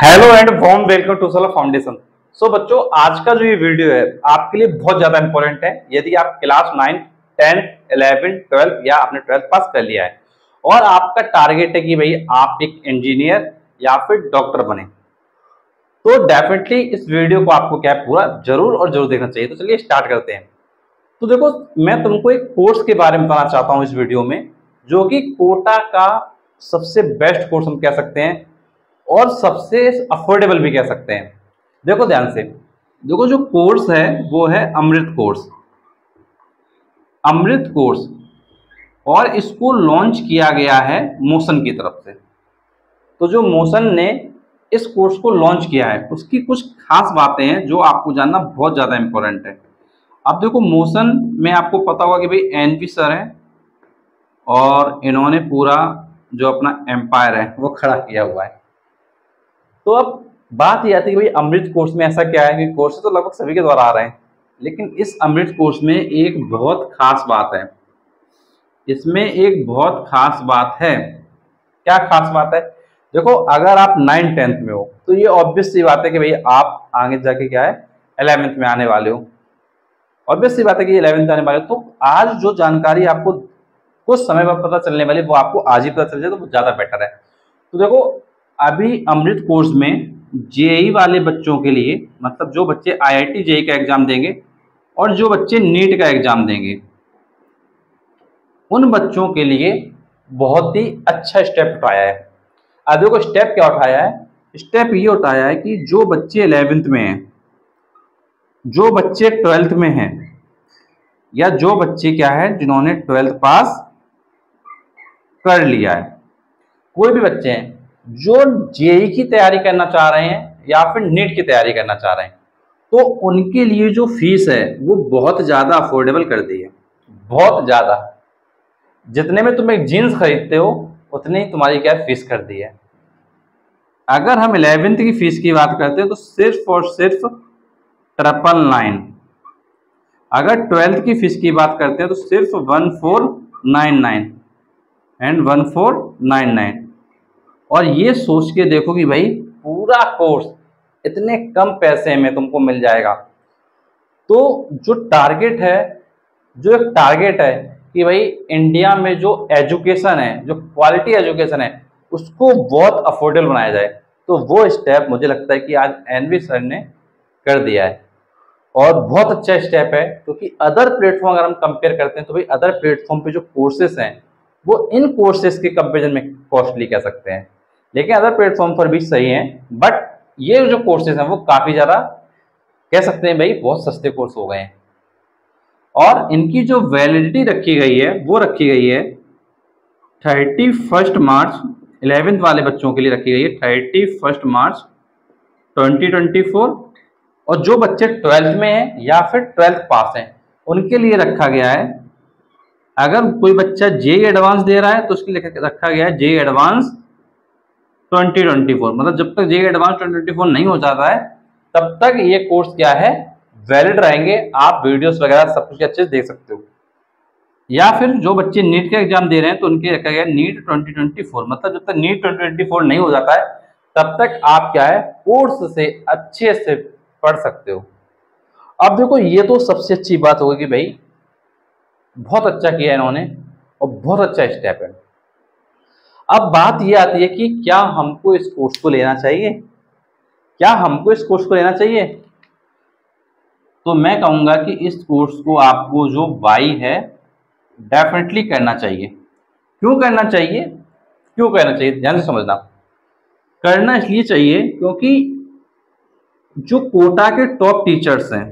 Hello and warm welcome to Sola foundation. So बच्चों, आज का जो ये वीडियो है आपके लिए बहुत ज्यादा इंपॉर्टेंट है। यदि आप क्लास 9, 10, 11, 12 या आपने 12 पास कर लिया है और आपका टारगेट है कि भाई आप एक इंजीनियर या फिर डॉक्टर बने, तो डेफिनेटली इस वीडियो को आपको क्या पूरा जरूर और जरूर देखना चाहिए। तो चलिए स्टार्ट करते हैं। तो देखो, मैं तुमको एक कोर्स के बारे में बताना चाहता हूँ इस वीडियो में, जो कि कोटा का सबसे बेस्ट कोर्स हम कह सकते हैं और सबसे अफोर्डेबल भी कह सकते हैं। देखो ध्यान से, देखो जो कोर्स है वो है अमृत कोर्स। अमृत कोर्स, और इसको लॉन्च किया गया है मोशन की तरफ से। तो जो मोशन ने इस कोर्स को लॉन्च किया है उसकी कुछ खास बातें हैं जो आपको जानना बहुत ज़्यादा इम्पोर्टेंट है। अब देखो, मोशन में आपको पता होगा कि भाई एनवी सर है और इन्होंने पूरा जो अपना एम्पायर है वो खड़ा किया हुआ है। तो अब बात यह आती है कि भाई अमृत कोर्स में ऐसा क्या है कि कोर्स तो लगभग सभी के द्वारा आ रहे हैं, लेकिन इस अमृत कोर्स में एक बहुत खास बात है। इसमें एक बहुत खास बात है। क्या खास बात है? देखो, अगर आप 9, 10 में हो तो ये ऑब्वियस सी बात है कि भाई आप आगे जाके क्या है 11th में आने वाले हो। ऑब्वियस सी बात है कि 11th में आने वाले हो, तो आज जो जानकारी आपको कुछ समय बाद पता चलने वाली वो आपको आज ही पता चल जाए तो बहुत ज़्यादा बेटर है। तो देखो, अभी अमृत कोर्स में जेई वाले बच्चों के लिए, मतलब जो बच्चे आईआईटी जेई का एग्जाम देंगे और जो बच्चे नीट का एग्जाम देंगे, उन बच्चों के लिए बहुत ही अच्छा स्टेप उठाया है। अब देखो स्टेप क्या उठाया है, स्टेप ये उठाया है कि जो बच्चे 11th में हैं, जो बच्चे 12th में हैं, या जो बच्चे क्या है जिन्होंने 12th पास कर लिया है, कोई भी बच्चे हैं जो जेई की तैयारी करना चाह रहे हैं या फिर नीट की तैयारी करना चाह रहे हैं, तो उनके लिए जो फीस है वो बहुत ज़्यादा अफोर्डेबल कर दी है। बहुत ज़्यादा, जितने में तुम एक जीन्स खरीदते हो उतनी ही तुम्हारी क्या फीस कर दी है। अगर हम 11th की फीस की बात करते हैं तो सिर्फ और सिर्फ 999। अगर 12th की फीस की बात करते हैं तो सिर्फ 1499 एंड 1499। और ये सोच के देखो कि भाई पूरा कोर्स इतने कम पैसे में तुमको मिल जाएगा। तो जो टारगेट है, जो एक टारगेट है कि भाई इंडिया में जो एजुकेशन है, जो क्वालिटी एजुकेशन है, उसको बहुत अफोर्डेबल बनाया जाए, तो वो स्टेप मुझे लगता है कि आज एनवी सर ने कर दिया है और बहुत अच्छा स्टेप है। क्योंकि अदर प्लेटफॉर्म अगर हम कंपेयर करते हैं तो भाई अदर प्लेटफॉर्म पे जो कोर्सेस हैं वो इन कोर्सेस के कंपेरिजन में कॉस्टली कह सकते हैं, लेकिन अदर प्लेटफॉर्म पर भी सही हैं, बट ये जो कोर्सेज हैं वो काफ़ी ज़्यादा कह सकते हैं भाई बहुत सस्ते कोर्स हो गए हैं। और इनकी जो वैलिडिटी रखी गई है वो रखी गई है 31 मार्च, 11th वाले बच्चों के लिए रखी गई है 31 मार्च 2024, और जो बच्चे 12th में हैं या फिर 12th पास हैं उनके लिए रखा गया है। अगर कोई बच्चा जेई एडवांस दे रहा है तो उसके लिए रखा गया है जेई एडवांस 2024, मतलब जब तक जे एडवांस 2024 नहीं हो जाता है तब तक ये कोर्स क्या है वैलिड रहेंगे। आप वीडियोस वगैरह सब कुछ अच्छे से देख सकते हो। या फिर जो बच्चे नीट का एग्जाम दे रहे हैं तो उनके रखा गया नीट 2024, मतलब जब तक नीट 2024 नहीं हो जाता है तब तक आप क्या है कोर्स से अच्छे से पढ़ सकते हो। अब देखो, ये तो सबसे अच्छी बात होगी कि भाई बहुत अच्छा किया इन्होंने और बहुत अच्छा स्टेप है। अब बात ये आती है कि क्या हमको इस कोर्स को लेना चाहिए, क्या हमको इस कोर्स को लेना चाहिए? तो मैं कहूँगा कि इस कोर्स को आपको जो वाई है डेफिनेटली करना चाहिए। क्यों करना चाहिए, क्यों करना चाहिए, ध्यान से समझना। करना इसलिए चाहिए क्योंकि जो कोटा के टॉप टीचर्स हैं,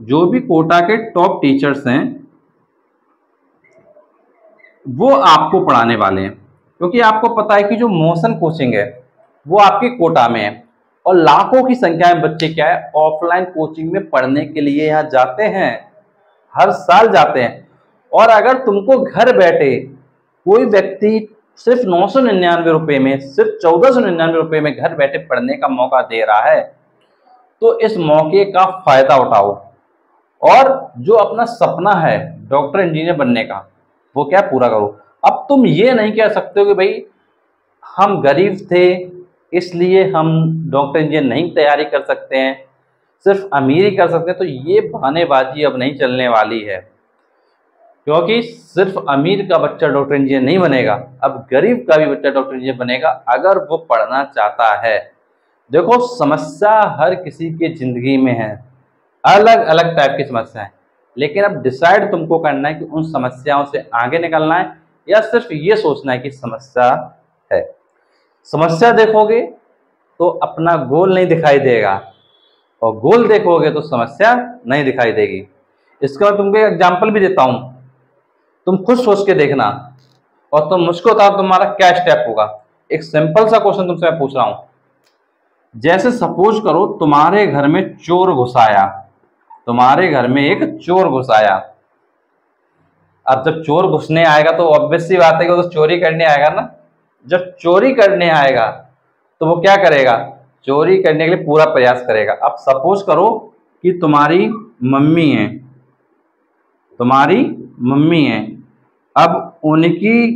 जो भी कोटा के टॉप टीचर्स हैं वो आपको पढ़ाने वाले हैं। क्योंकि आपको पता है कि जो मोशन कोचिंग है वो आपके कोटा में है और लाखों की संख्या में बच्चे क्या है ऑफलाइन कोचिंग में पढ़ने के लिए यहाँ जाते हैं, हर साल जाते हैं। और अगर तुमको घर बैठे कोई व्यक्ति सिर्फ 999 रुपये में, सिर्फ 1499 रुपये में घर बैठे पढ़ने का मौका दे रहा है, तो इस मौके का फायदा उठाओ और जो अपना सपना है डॉक्टर इंजीनियर बनने का वो क्या पूरा करो। अब तुम ये नहीं कह सकते हो कि भाई हम गरीब थे इसलिए हम डॉक्टर इंजीनियर नहीं तैयारी कर सकते हैं, सिर्फ अमीर ही कर सकते हैं, तो ये बहानेबाजी अब नहीं चलने वाली है। क्योंकि सिर्फ अमीर का बच्चा डॉक्टर इंजीनियर नहीं बनेगा, अब गरीब का भी बच्चा डॉक्टर इंजीनियर बनेगा अगर वो पढ़ना चाहता है। देखो, समस्या हर किसी की ज़िंदगी में है, अलग अलग टाइप की समस्या है, लेकिन अब डिसाइड तुमको करना है कि उन समस्याओं से आगे निकलना है या सिर्फ ये सोचना है कि समस्या है। समस्या देखोगे तो अपना गोल नहीं दिखाई देगा, और गोल देखोगे तो समस्या नहीं दिखाई देगी। इसके बाद तुमको एक एग्जाम्पल भी देता हूँ, तुम खुद सोच के देखना और तुम मुझको बताओ तुम्हारा क्या स्टेप होगा। एक सिंपल सा क्वेश्चन तुमसे मैं पूछ रहा हूँ। जैसे सपोज करो तुम्हारे घर में चोर घुसाया, तुम्हारे घर में एक चोर घुसाया। अब जब चोर घुसने आएगा तो ऑब्वियस सी बात है कि वो तो चोरी करने आएगा ना। जब चोरी करने आएगा तो वो क्या करेगा, चोरी करने के लिए पूरा प्रयास करेगा। अब सपोज करो कि तुम्हारी मम्मी है, तुम्हारी मम्मी है, अब उनकी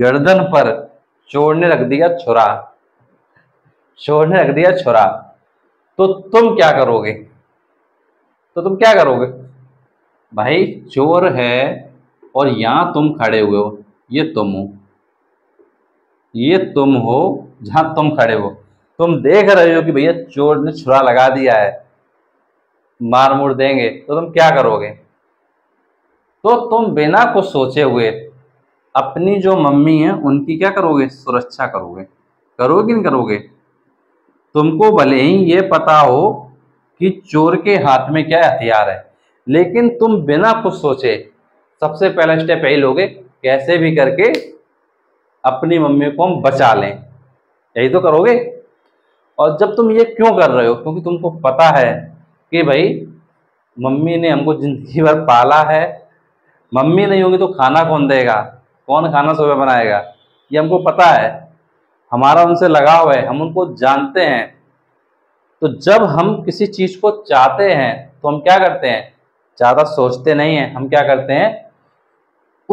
गर्दन पर चोर ने रख दिया छुरा, चोर ने रख दिया छुरा, तो तुम क्या करोगे? तो तुम क्या करोगे? भाई चोर है और यहाँ तुम खड़े हुए हो, ये तुम हो, ये तुम हो जहाँ तुम खड़े हो। तुम देख रहे हो कि भैया चोर ने छुरा लगा दिया है, मार मुड़ देंगे, तो तुम क्या करोगे? तो तुम बिना कुछ सोचे हुए अपनी जो मम्मी है उनकी क्या करोगे, सुरक्षा करोगे। करोगे नहीं करोगे? तुमको भले ही ये पता हो कि चोर के हाथ में क्या हथियार है, लेकिन तुम बिना कुछ सोचे सबसे पहला स्टेप यही लोगे, कैसे भी करके अपनी मम्मी को हम बचा लें, यही तो करोगे। और जब तुम ये क्यों कर रहे हो, क्योंकि तुमको पता है कि भाई मम्मी ने हमको जिंदगी भर पाला है, मम्मी नहीं होगी तो खाना कौन देगा, कौन खाना सुबह बनाएगा, ये हमको पता है, हमारा उनसे लगाव है, हम उनको जानते हैं। तो जब हम किसी चीज़ को चाहते हैं तो हम क्या करते हैं, ज़्यादा सोचते नहीं हैं, हम क्या करते हैं,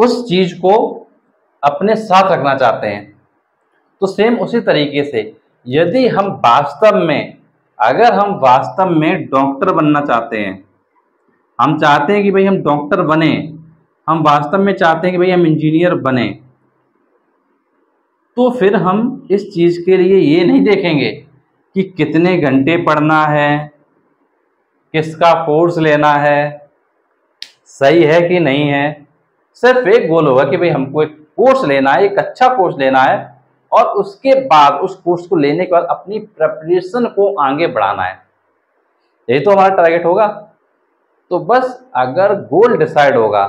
उस चीज़ को अपने साथ रखना चाहते हैं। तो सेम उसी तरीके से यदि हम वास्तव में, अगर हम वास्तव में डॉक्टर बनना चाहते हैं, हम चाहते हैं कि भाई हम डॉक्टर बने, हम वास्तव में चाहते हैं कि भाई हम इंजीनियर बने, तो फिर हम इस चीज़ के लिए ये नहीं देखेंगे कि कितने घंटे पढ़ना है, किसका कोर्स लेना है, सही है कि नहीं है। सिर्फ एक गोल होगा कि भाई हमको एक कोर्स लेना है, एक अच्छा कोर्स लेना है, और उसके बाद उस कोर्स को लेने के बाद अपनी प्रिपरेशन को आगे बढ़ाना है, यही तो हमारा टारगेट होगा। तो बस अगर गोल डिसाइड होगा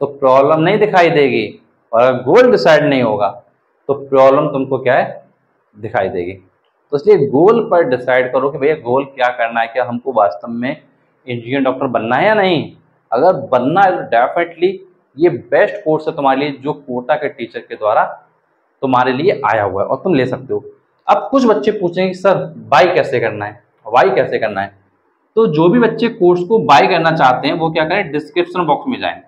तो प्रॉब्लम नहीं दिखाई देगी, और अगर गोल डिसाइड नहीं होगा तो प्रॉब्लम तुमको क्या है, दिखाई देगी। तो इसलिए गोल पर डिसाइड करो कि भैया गोल क्या करना है, क्या हमको वास्तव में इंजीनियर डॉक्टर बनना है या नहीं। अगर बनना है तो डेफिनेटली ये बेस्ट कोर्स है तुम्हारे लिए, जो कोटा के टीचर के द्वारा तुम्हारे लिए आया हुआ है और तुम ले सकते हो। अब कुछ बच्चे पूछेंगे कि सर बाई कैसे करना है, वाई कैसे करना है। तो जो भी बच्चे कोर्स को बाई करना चाहते हैं वो क्या करें, डिस्क्रिप्शन बॉक्स में जाएँ।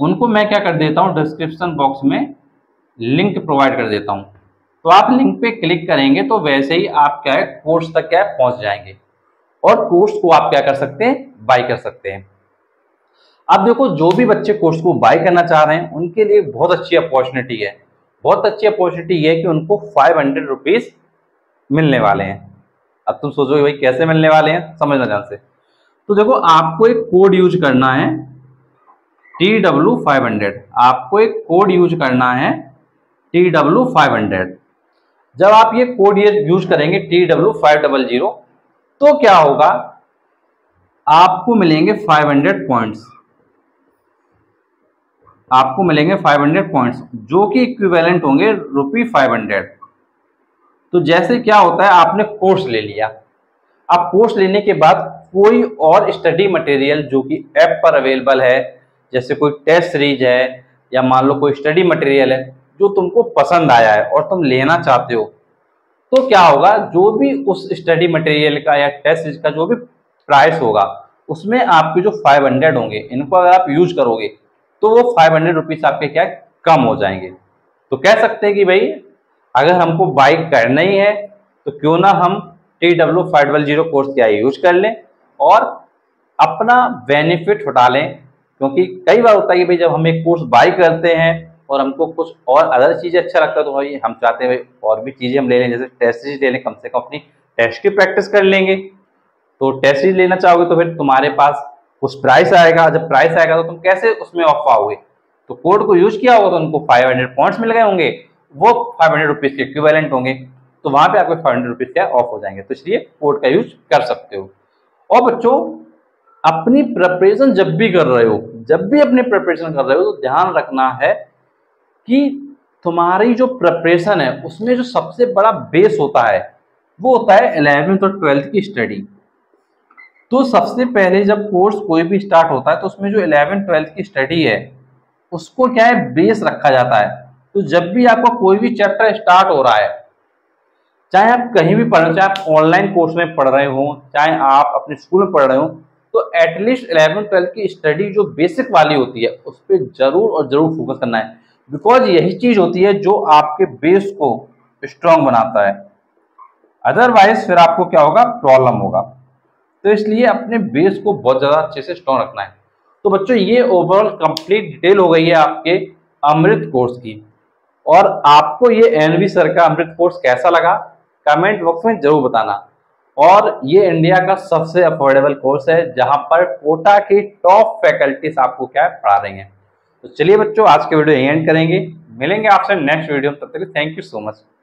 उनको मैं क्या कर देता हूँ, डिस्क्रिप्शन बॉक्स में लिंक प्रोवाइड कर देता हूँ। तो आप लिंक पे क्लिक करेंगे तो वैसे ही आप क्या है, कोर्स तक क्या है, पहुंच जाएंगे, और कोर्स को आप क्या कर सकते हैं, बाय कर सकते हैं। आप देखो, जो भी बच्चे कोर्स को बाय करना चाह रहे हैं उनके लिए बहुत अच्छी अपॉर्चुनिटी है, बहुत अच्छी अपॉर्चुनिटी ये है कि उनको 500 रुपीज़ मिलने वाले हैं। अब तुम सोचोगे भाई कैसे मिलने वाले हैं, समझना ध्यान से। तो देखो, आपको एक कोड यूज करना है TW500, आपको एक कोड यूज करना है TW500। जब आप ये कोड यूज करेंगे TW500 तो क्या होगा, आपको मिलेंगे 500 पॉइंट्स, आपको मिलेंगे 500 पॉइंट्स जो कि इक्विवेलेंट होंगे ₹500। तो जैसे क्या होता है, आपने कोर्स ले लिया, आप कोर्स लेने के बाद कोई और स्टडी मटेरियल जो कि ऐप पर अवेलेबल है, जैसे कोई टेस्ट सीरीज है या मान लो कोई स्टडी मटेरियल है जो तुमको पसंद आया है और तुम लेना चाहते हो, तो क्या होगा, जो भी उस स्टडी मटेरियल का या टेस्ट सीरीज का जो भी प्राइस होगा उसमें आपके जो 500 होंगे, इनको अगर आप यूज करोगे तो वो 500 रुपीज़ आपके क्या कम हो जाएंगे। तो कह सकते हैं कि भाई अगर हमको बाई करना ही है तो क्यों ना हम TW500 कोर्स क्या यूज कर लें और अपना बेनिफिट उठा लें। क्योंकि कई बार होता है कि भाई जब हम एक कोर्स बाई करते हैं और हमको कुछ और अदर चीज़ें अच्छा लगता है तो भाई हम चाहते हैं और भी चीज़ें हम ले लें, जैसे टेस्ट सीरीज ले लें, कम से कम अपनी टेस्ट की प्रैक्टिस कर लेंगे। तो टेस्ट सीरीज लेना चाहोगे तो फिर तुम्हारे पास कुछ प्राइस आएगा, जब प्राइस आएगा तो तुम कैसे उसमें ऑफ पाओगे। तो कोड को यूज किया होगा तो उनको 500 पॉइंट्स मिल गए होंगे, वो 500 रुपीज़ के इक्विवेलेंट होंगे, तो वहाँ पे आपको 500 रुपीज़ के ऑफ हो जाएंगे। तो इसलिए कोड का यूज कर सकते हो। और बच्चों अपनी प्रिपरेशन जब भी कर रहे हो, जब भी अपनी प्रिपरेशन कर रहे हो तो ध्यान रखना है कि तुम्हारी जो प्रिपरेशन है उसमें जो सबसे बड़ा बेस होता है वो होता है 11th और 12th की स्टडी। तो सबसे पहले जब कोर्स कोई भी स्टार्ट होता है तो उसमें जो 11th 12th की स्टडी है उसको क्या है बेस रखा जाता है। तो जब भी आपका कोई भी चैप्टर स्टार्ट हो रहा है, चाहे आप कहीं भी पढ़ रहे हो, चाहे आप ऑनलाइन कोर्स में पढ़ रहे हो, चाहे आप अपने स्कूल में पढ़ रहे हो, तो एटलीस्ट 11th 12th की स्टडी जो बेसिक वाली होती है उस पर जरूर और जरूर फोकस करना है। बिकॉज यही चीज होती है जो आपके बेस को स्ट्रांग बनाता है, अदरवाइज फिर आपको क्या होगा, प्रॉब्लम होगा। तो इसलिए अपने बेस को बहुत ज़्यादा अच्छे से स्ट्रॉन्ग रखना है। तो बच्चों ये ओवरऑल कंप्लीट डिटेल हो गई है आपके अमृत कोर्स की। और आपको ये एनवी सर का अमृत कोर्स कैसा लगा कमेंट बॉक्स में जरूर बताना। और ये इंडिया का सबसे अफोर्डेबल कोर्स है जहां पर कोटा की टॉप फैकल्टीज आपको क्या पढ़ा रही हैं। तो चलिए बच्चों आज के वीडियो एंड करेंगे, मिलेंगे आपसे नेक्स्ट वीडियो में, तब तक थैंक यू सो मच।